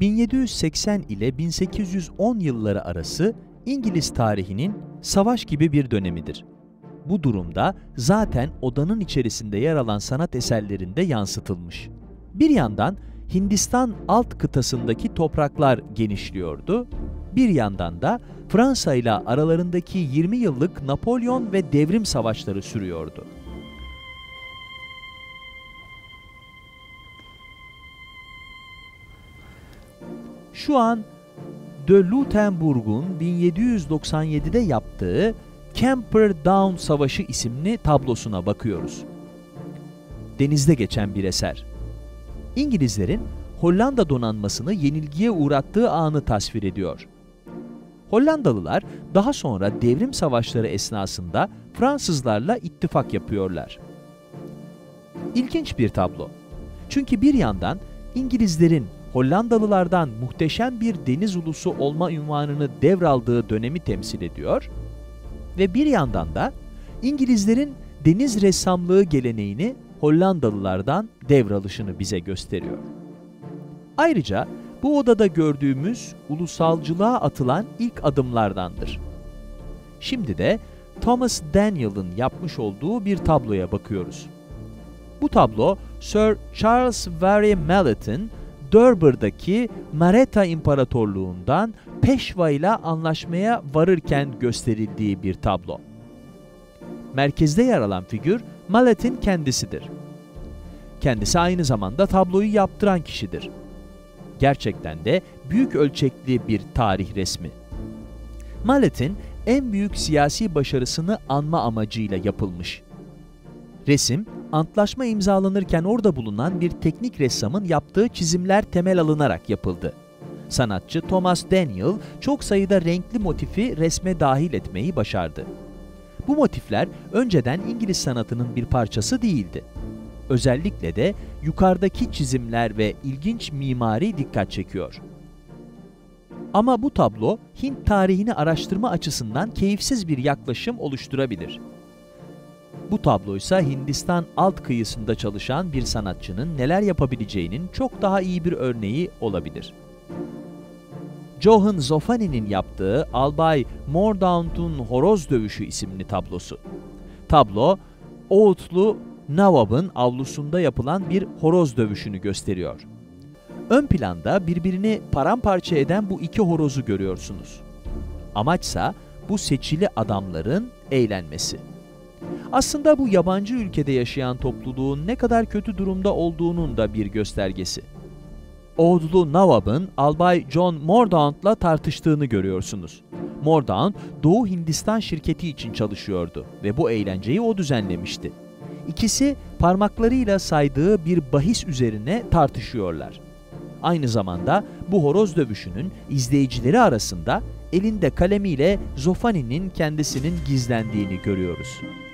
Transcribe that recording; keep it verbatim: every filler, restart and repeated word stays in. bin yedi yüz seksen ile bin sekiz yüz on yılları arası İngiliz tarihinin savaş gibi bir dönemidir. Bu durumda zaten odanın içerisinde yer alan sanat eserlerinde yansıtılmış. Bir yandan Hindistan alt kıtasındaki topraklar genişliyordu, bir yandan da Fransa ile aralarındaki yirmi yıllık Napolyon ve devrim savaşları sürüyordu. Şu an de Lutenburg'un bin yedi yüz doksan yedi'de yaptığı Camperdown Savaşı isimli tablosuna bakıyoruz. Denizde geçen bir eser. İngilizlerin Hollanda donanmasını yenilgiye uğrattığı anı tasvir ediyor. Hollandalılar daha sonra devrim savaşları esnasında Fransızlarla ittifak yapıyorlar. İlginç bir tablo. Çünkü bir yandan İngilizlerin Hollandalılardan muhteşem bir deniz ulusu olma unvanını devraldığı dönemi temsil ediyor ve bir yandan da İngilizlerin deniz ressamlığı geleneğini Hollandalılardan devralışını bize gösteriyor. Ayrıca bu odada gördüğümüz ulusalcılığa atılan ilk adımlardandır. Şimdi de Thomas Daniell'ın yapmış olduğu bir tabloya bakıyoruz. Bu tablo Sir Charles Vere Mallet'in Dörbür'deki Maratha İmparatorluğundan Peşva ile anlaşmaya varırken gösterildiği bir tablo. Merkezde yer alan figür Mallet'in kendisidir. Kendisi aynı zamanda tabloyu yaptıran kişidir. Gerçekten de büyük ölçekli bir tarih resmi. Mallet'in en büyük siyasi başarısını anma amacıyla yapılmış. Resim, antlaşma imzalanırken orada bulunan bir teknik ressamın yaptığı çizimler temel alınarak yapıldı. Sanatçı Thomas Daniell çok sayıda renkli motifi resme dahil etmeyi başardı. Bu motifler önceden İngiliz sanatının bir parçası değildi. Özellikle de yukarıdaki çizimler ve ilginç mimari dikkat çekiyor. Ama bu tablo Hint tarihini araştırma açısından keyifsiz bir yaklaşım oluşturabilir. Bu tabloysa Hindistan alt kıyısında çalışan bir sanatçının neler yapabileceğinin çok daha iyi bir örneği olabilir. Johan Zoffani'nin yaptığı Albay Mordaunt'un Horoz Dövüşü isimli tablosu. Tablo, Oğutlu Nawab'ın avlusunda yapılan bir horoz dövüşünü gösteriyor. Ön planda birbirini paramparça eden bu iki horozu görüyorsunuz. Amaçsa bu seçili adamların eğlenmesi. Aslında bu yabancı ülkede yaşayan topluluğun ne kadar kötü durumda olduğunun da bir göstergesi. Oğudlu Nawab'ın Albay John Mordaunt'la tartıştığını görüyorsunuz. Mordaunt, Doğu Hindistan şirketi için çalışıyordu ve bu eğlenceyi o düzenlemişti. İkisi parmaklarıyla saydığı bir bahis üzerine tartışıyorlar. Aynı zamanda bu horoz dövüşünün izleyicileri arasında elinde kalemiyle Zoffani'nin kendisinin gizlendiğini görüyoruz.